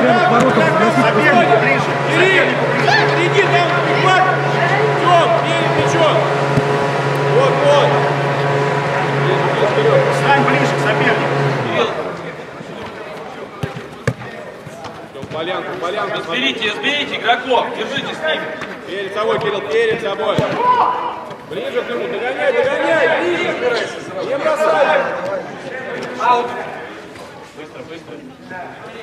прямо к воротам. Кирилл, иди там, Паш, течет. Вот, вот. Стань ближе к сопернику. Полянку, полянку. Сберите игроков, держите с ними. Перед собой, Кирилл, перед собой. Ближе к нему, догоняй, догоняй, ближе. Не бросай. Аут. Быстро, быстро.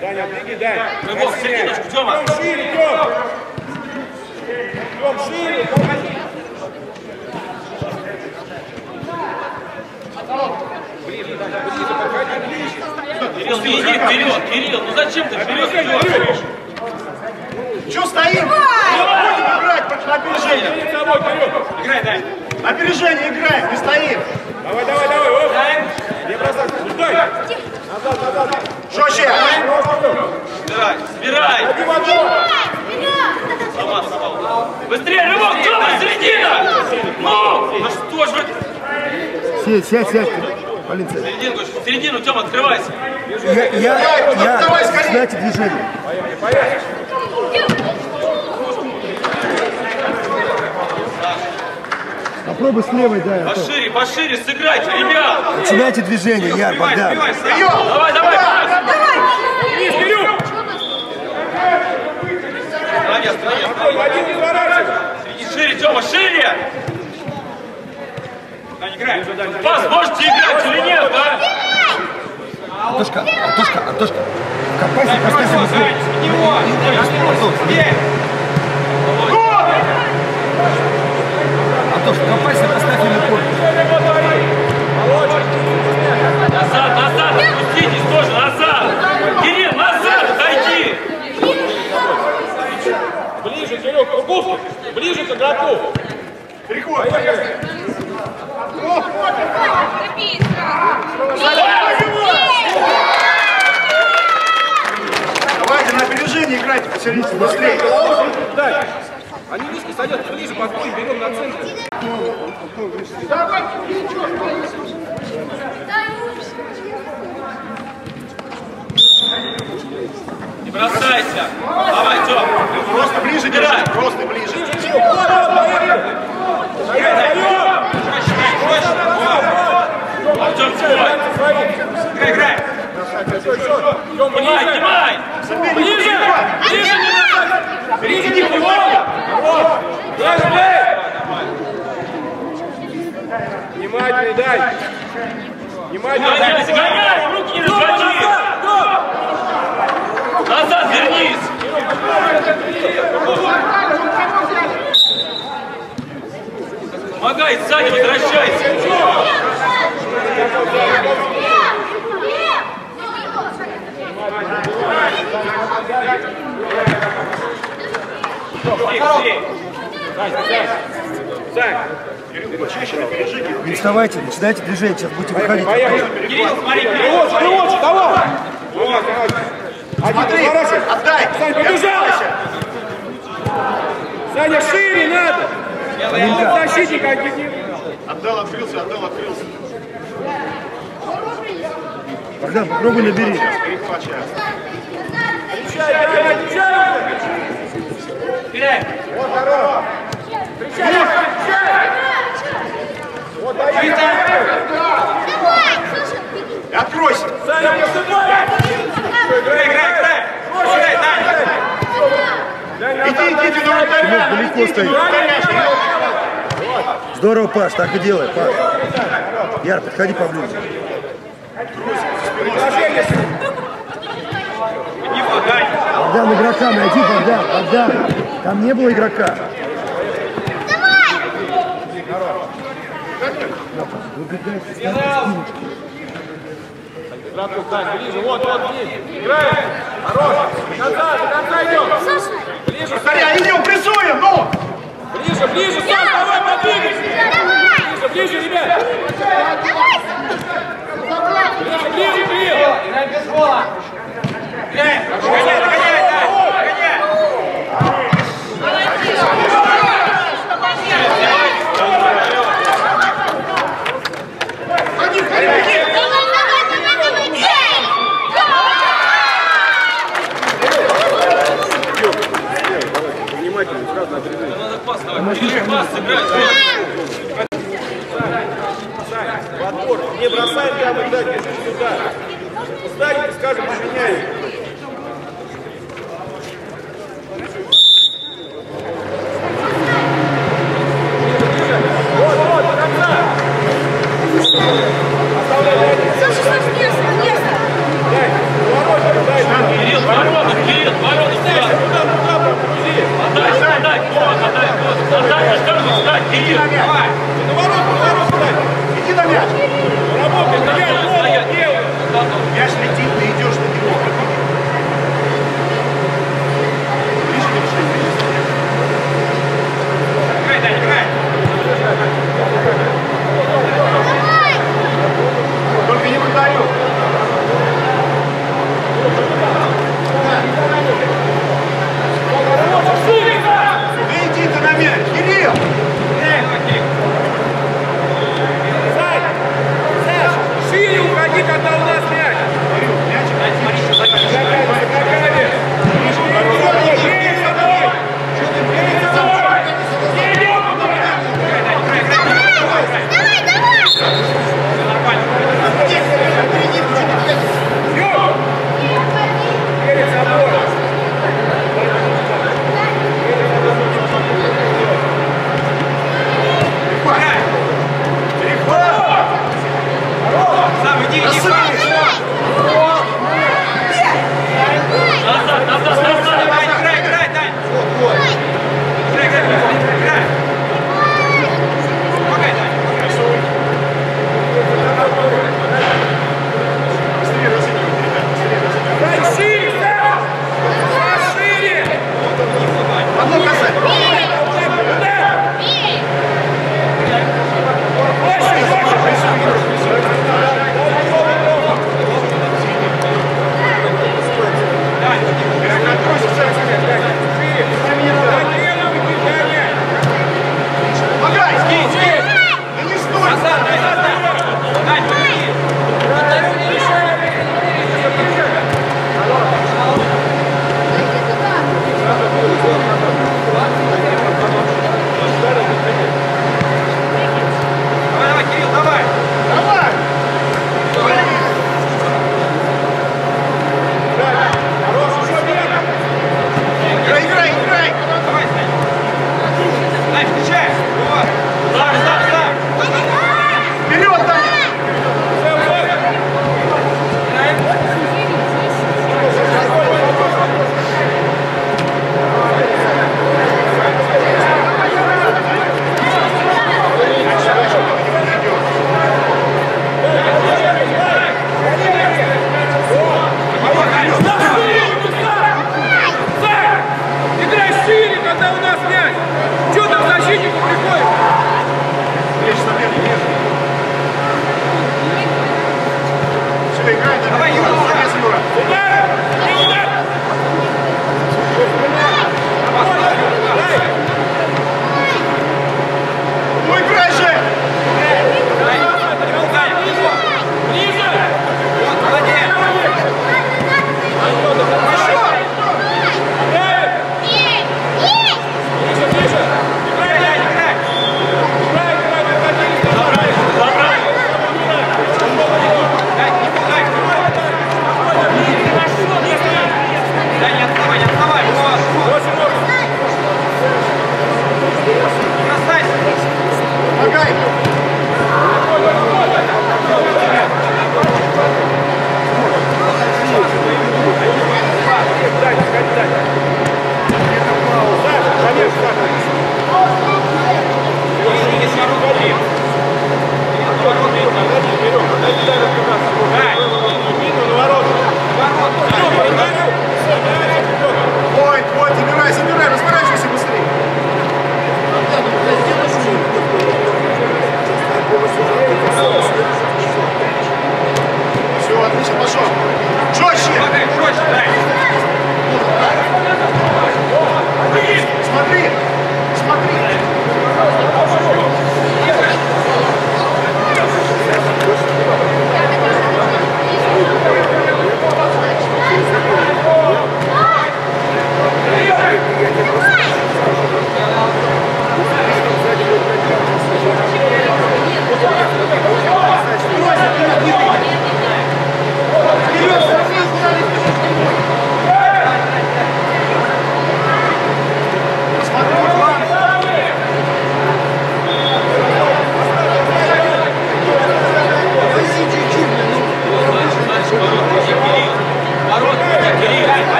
Даня, беги, Даня. Рывок, серединочку, Тёма. Тём, шире, Тём. Тём, шире, помоги. Ближе, Даня, ближе, подходи, ближе. Кирилл, иди вперед, Кирилл, ну зачем ты вперед? Че стоим? Будем играть на опережение. Играй, дай. На опережение играем, не стоим. Давай, давай, давай. Не бросай. Стой. Назад, назад. Жестче. Собирай, собирай. Сама, сама. Быстрее, рывок, Тёма, середина. Ну, ну что ж вы... Сядь, сядь, сядь. Середину, Тёма, открывайся. Давай, скорее. Знаете, движение. Поехали, поехали. Попробуй с левой, да. Пошире, пошире, сыграйте, ребят. Начинайте движение, Яр, Богдан. Давай, давай. Вниз, Кирилл. Страня, страня. Шире, Тёма, шире. Пас, можете играть или нет, да? Атошка, Атошка, Атошка. Копайся, копайся. Не него! Атошка, копайся, поставь ему корпус. Назад, назад, спуститесь тоже, назад. Кирилл, назад, отойди. Ближе, Кирилл, к углу, ближе к игроку. Приходи. Давайте на опережение играть, посередине, быстрее. Они низко садят, ближе подходим, берем на центр. Давай, ничего, не бросайся. Давай, Тём. Просто ближе играй. Просто ближе. Артём, играй, играй! Понимай, понимай! Ближе! Ближе! Перейди в угол! Внимательно, дай! Внимательно, дай! Гоняй! Руки не разгони! Назад вернись! Помогай, Саня, возвращайся! Не вставайте, начинайте движение, сейчас будете выходить. Кирилл, смотри, Кирилл, давай! Смотри, отдай! Сань, побежал! Саня, шире надо! Защитник один! Отдал, открылся, отдал, открылся. Богдан, попробуй набери. Отвечай, отвечай, отвечай! Вот, здорово! Отвечай, вот, отвечай! Откройся! Саня, выступай! Играй, играй, играй! Играй, Даня! Иди, иди, далеко стоит. Здорово, Паш, так и делай, Паш. Яр, подходи поближе. Богдан, игрока найди, Богдан, Богдан. Там не было игрока. Давай! Игроку, Тань, ближе, вот, вот, ближе. Играем! Хорош! Назад, назад идем! Ближе, Саня, идем, прессуем, ну! Ближе, ближе, Саня, давай, подвигайся! Ближе, ближе, ребят! Ближе, ближе, ближе! Играй без гола! Играй! Догоняй, догоняй, догоняй! Ходи, ходи, ходи! Давай, давай, давай, давай! Играй! Давай! нас сыграть. В отбор. Не бросай прямо и дайте сюда. Встань и скажем, поменяй. Вот, вот, до конца. Оставляй. Кирилл, ворота, Кирилл, ворота, отдай, отдай, отдай, иди на мяч, давай, иди на мяч, работай, на мяч, мяч летит, ты идешь на него.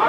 не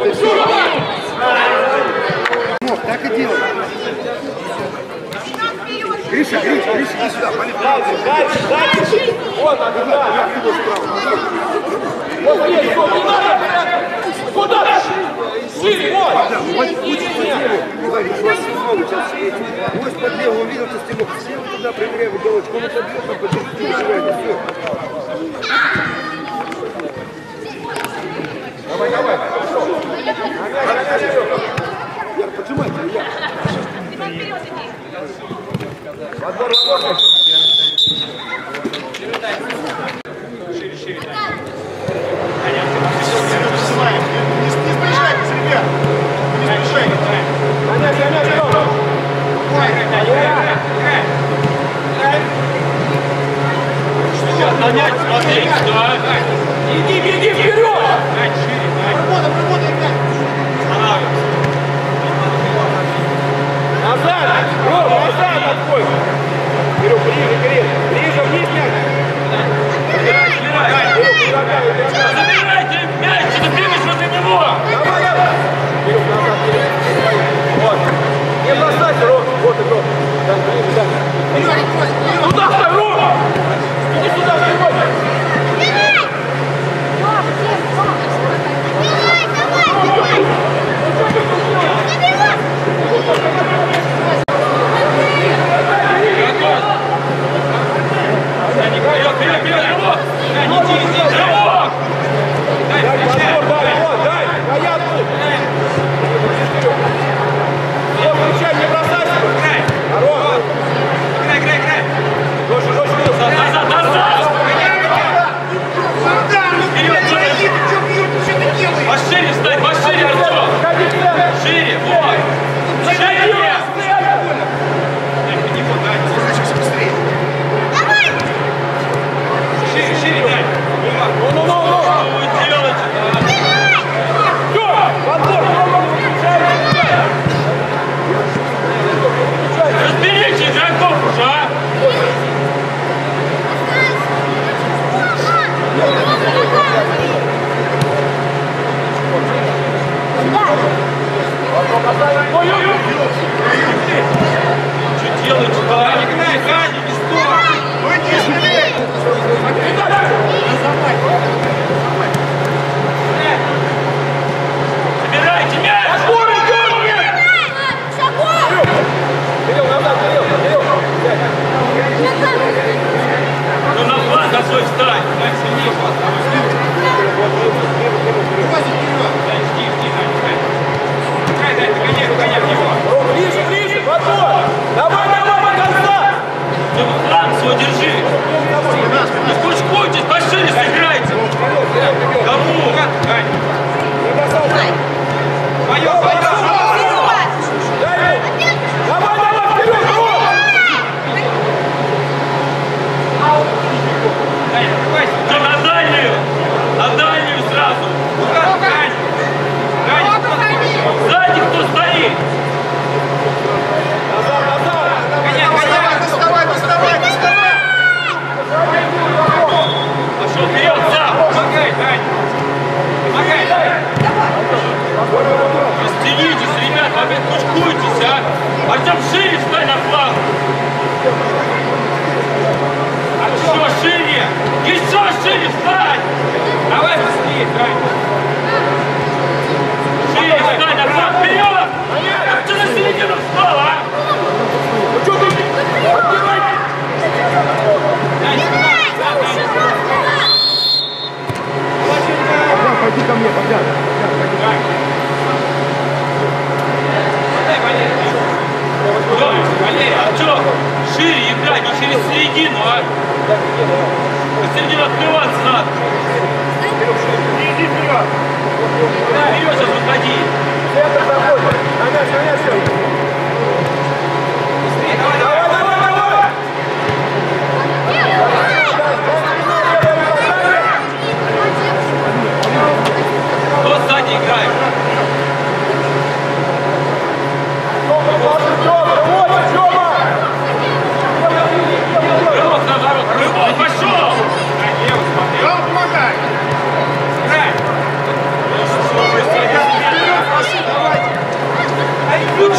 бросай! Дальше! Вот она, да! Вот есть, вот не надо! Куда ты? Сильный! Гость под левую увидел, что стенок сел туда, проверяя в голову. Он отобьет, он подбежит, не убирает, все. Давай, давай, хорошо! Яр, поджимайте, Яр! Диман, вперед иди! Подбор работает!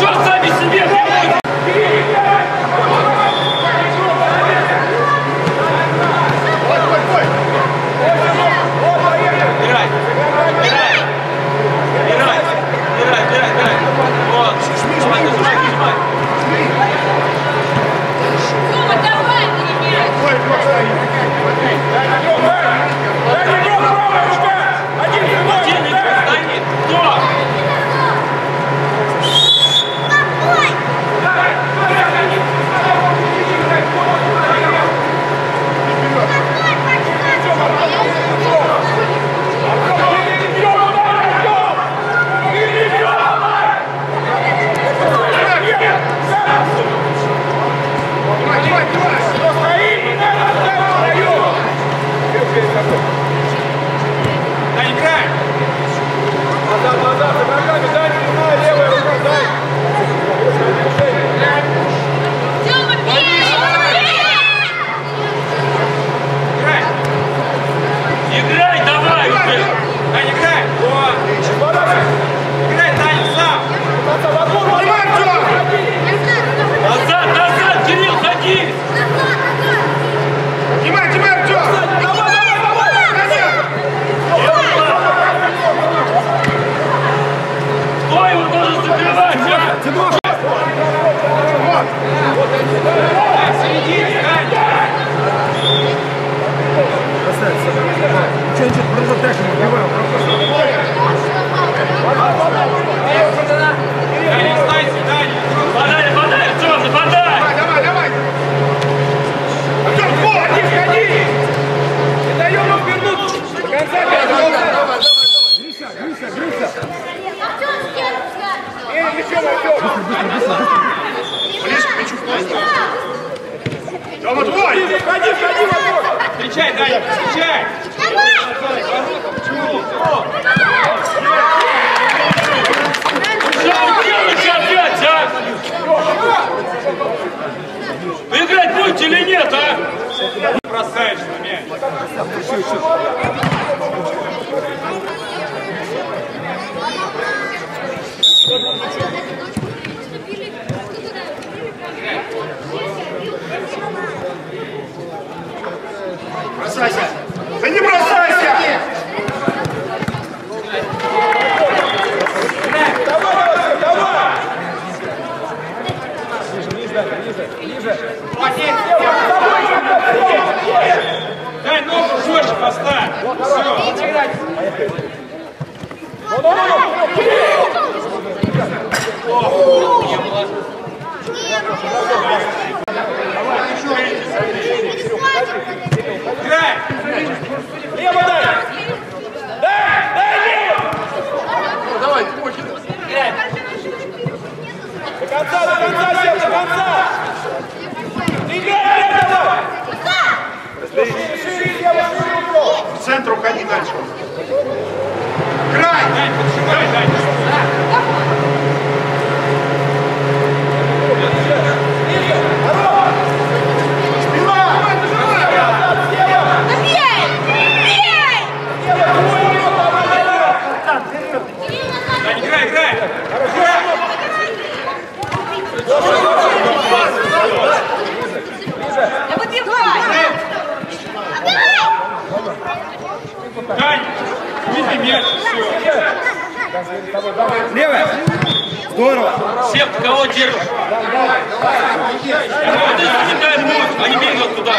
Just Выходи, входи, вокруг! Встречай, Даня, встречай! Давай! Почему? Что делаете опять, а? Вы играть будете или нет, а? Не бросаешь на меня. Бросайся! Да не бросайся! Давай, давай! Ниже, ниже, ниже! Дай ногу жестче поставь! Играй! Лево дай! Дай! Дай! Давай, похер! Играй! До конца, Сев, до конца! Играй, давай! В центр уходи дальше! Играй! Дай, подшивай, дай! Дань, види мяч, все. Левая. Здорово. Сев, кого держишь? Они бегут туда.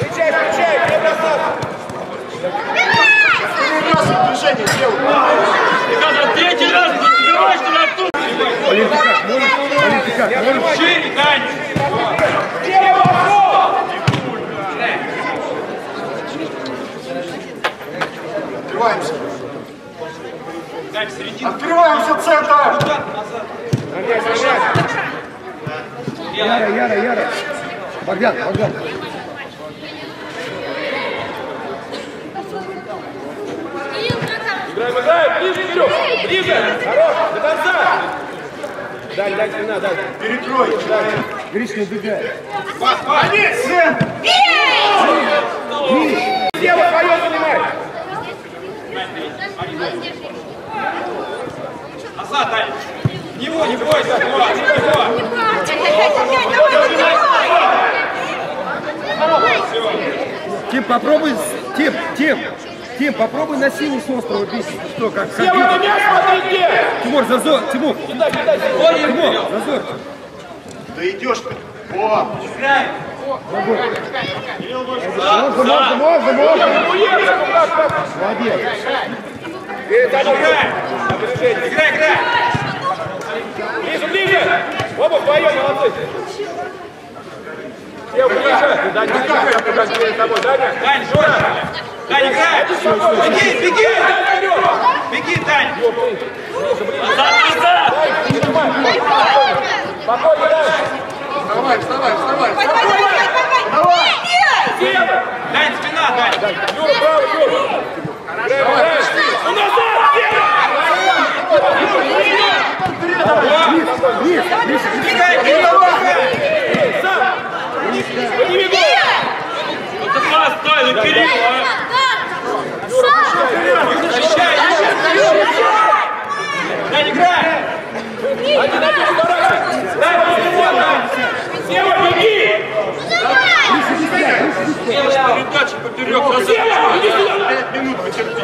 Встречай, встречай, не бросай. Никогда третий раз не забиваешь, что ли, оттуда? Олег, шире, Дань. Открываемся. Открываемся, центр. Яра, Яра, Яра. Богдан, Богдан. Играем, играем. Ближе, Кирилл. Ближе. Хорош. До конца. Дай, дай, спина, дай. Перекрой. Гриш не убегает. Молодец, сын. Гриш. Лево твое занимай. Назад, Дай. В него, не бойся, в него. Тип, попробуй. Тип, Тип. Тим, попробуй на силу с острова бить. Что, как? Все, вы на меня смотрите! Тимур, зазор! Тимур! Сюда, сюда, сюда! Тимур, зазор! Да идешь ты! О! Играй! Кирилл, можно! Можно, можно, можно! Молодец! Играй! Играй, играй! Ближе, ближе! Оба вдвоем, молодцы! Все, ближе! Дай, Жора! Дань, играй! Беги, беги! Беги, Дань! Назад, назад! Спокойно, Дань! Вставай, вставай, вставай! Давай! Дань, спина, Дань! Юра, право, Юра! Давай, пошли! Назад! Вниз! Вниз! Бегай, Кирилл! Стой, ну, Кирилл! Защищай! Дай, играй! Один-один, второй! Дай, посмотри! Сева, беги! Сева, передача поперек! Сева, иди сюда! Минутку, черти!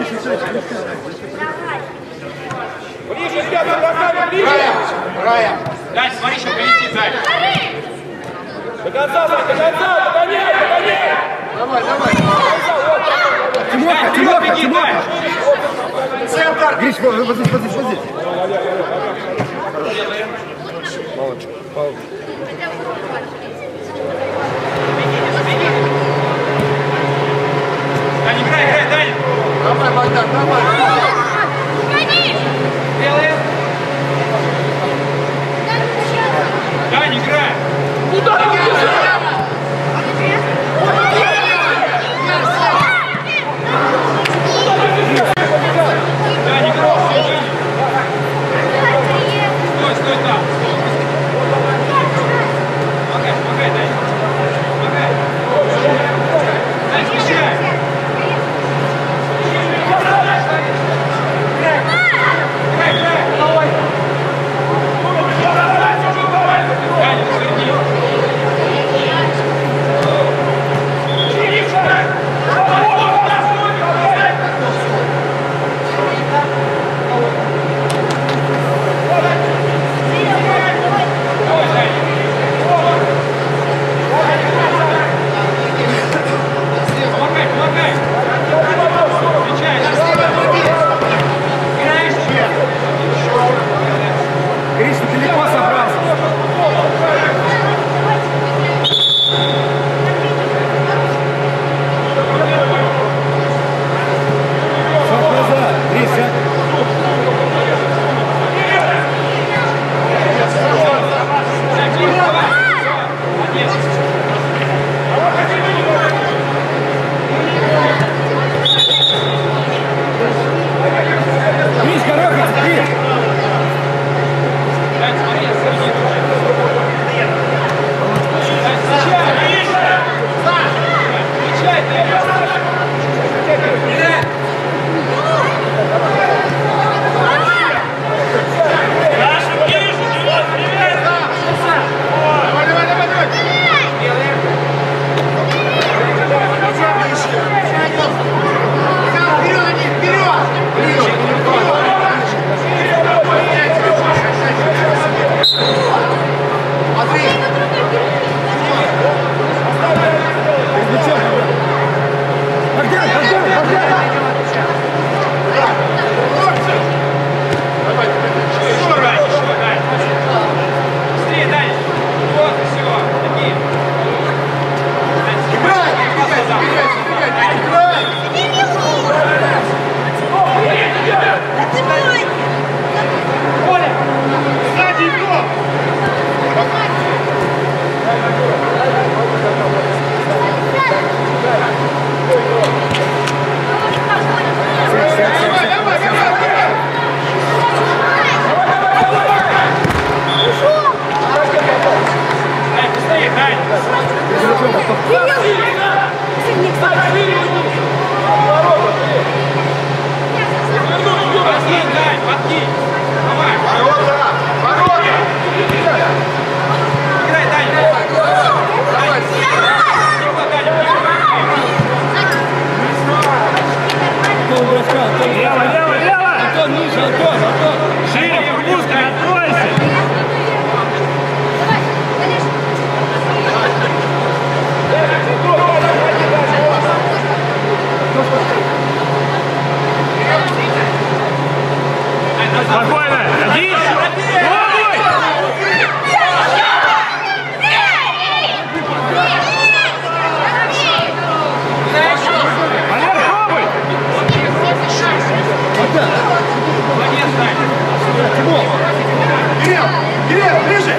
Ближе, ребята, поставим! Ближе! Рая! Дай, смотри, что прилетит, Дай! До конца, Дай, до конца! Догоняй, догоняй! Давай, давай! Тимонка, Тимонка, Тимонка! Центр! Гриш, возьми, возьми, возьми! Палочка, палочка. Дань, играй, играй, Дань! Давай, Богдан, давай! Гони! Белые!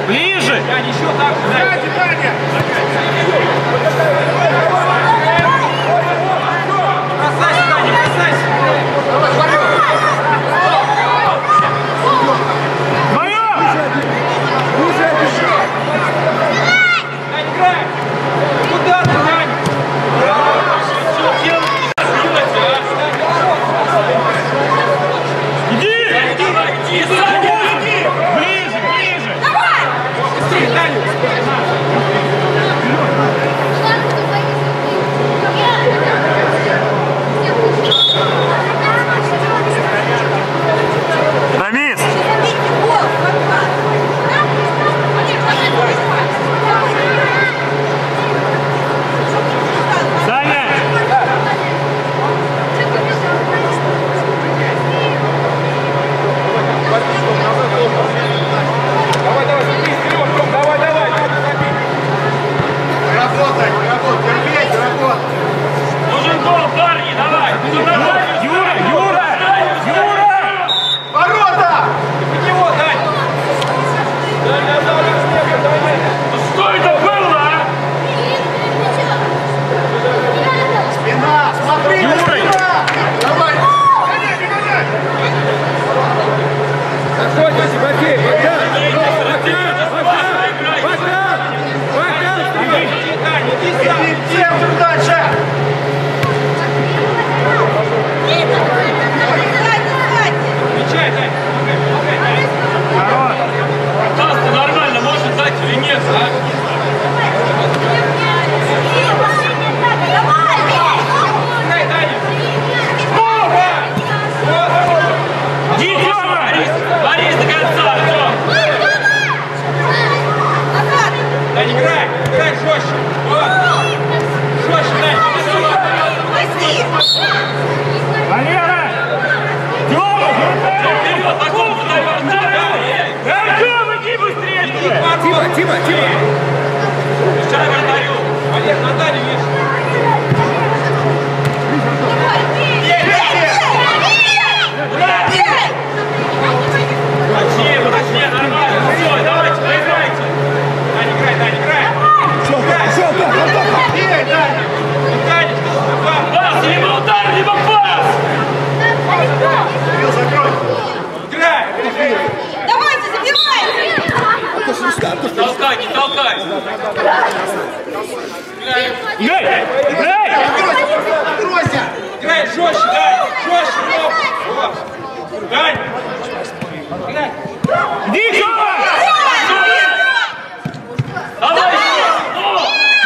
Ближе! Давай! Быстрее, Даня! играй жестче. Жестче, Валера! Тима! Сейчас я дарю. Олег, Наталью есть. Точнее, нормально. Все, давайте, поиграйте. Дань, играй, Дань, играй. Играй, Дань. Дань, что-то. Пас, либо удар, либо пас. Играй. Давайте, забивай. Толкай, не толкай. Играй, играй. Играй, жестче, Дань. Жестче, Дань. Играй. Иди, давай!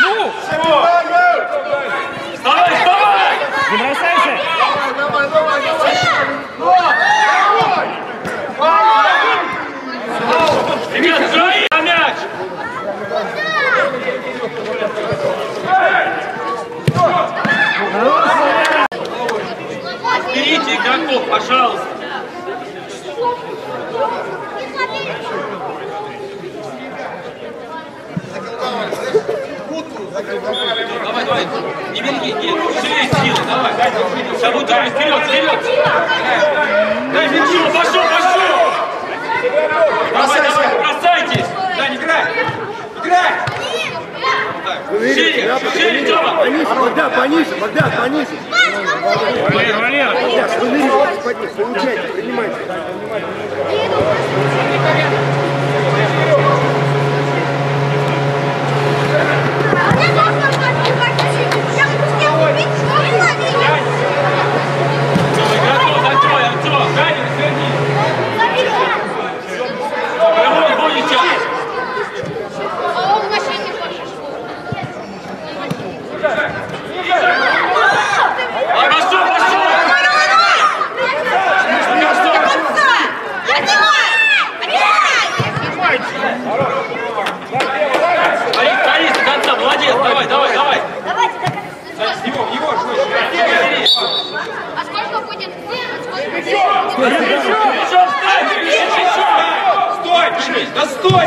Ну! Вставай, вставай! Не бросайся! Давай! Ребят, свои на мяч! Берите игроков, пожалуйста! Давай, давай, не беги, не жалей силы, давай. Сейчас будет вперед, вперед. Дай, Митчу, пошел. Давай, давай, бросайтесь. Дай, играй. Играй. Шире, Тёма. Богдан, пониже, Богдан, пониже. Валера, Валера. Богдан, пониже, получайте, принимайте. Да стой!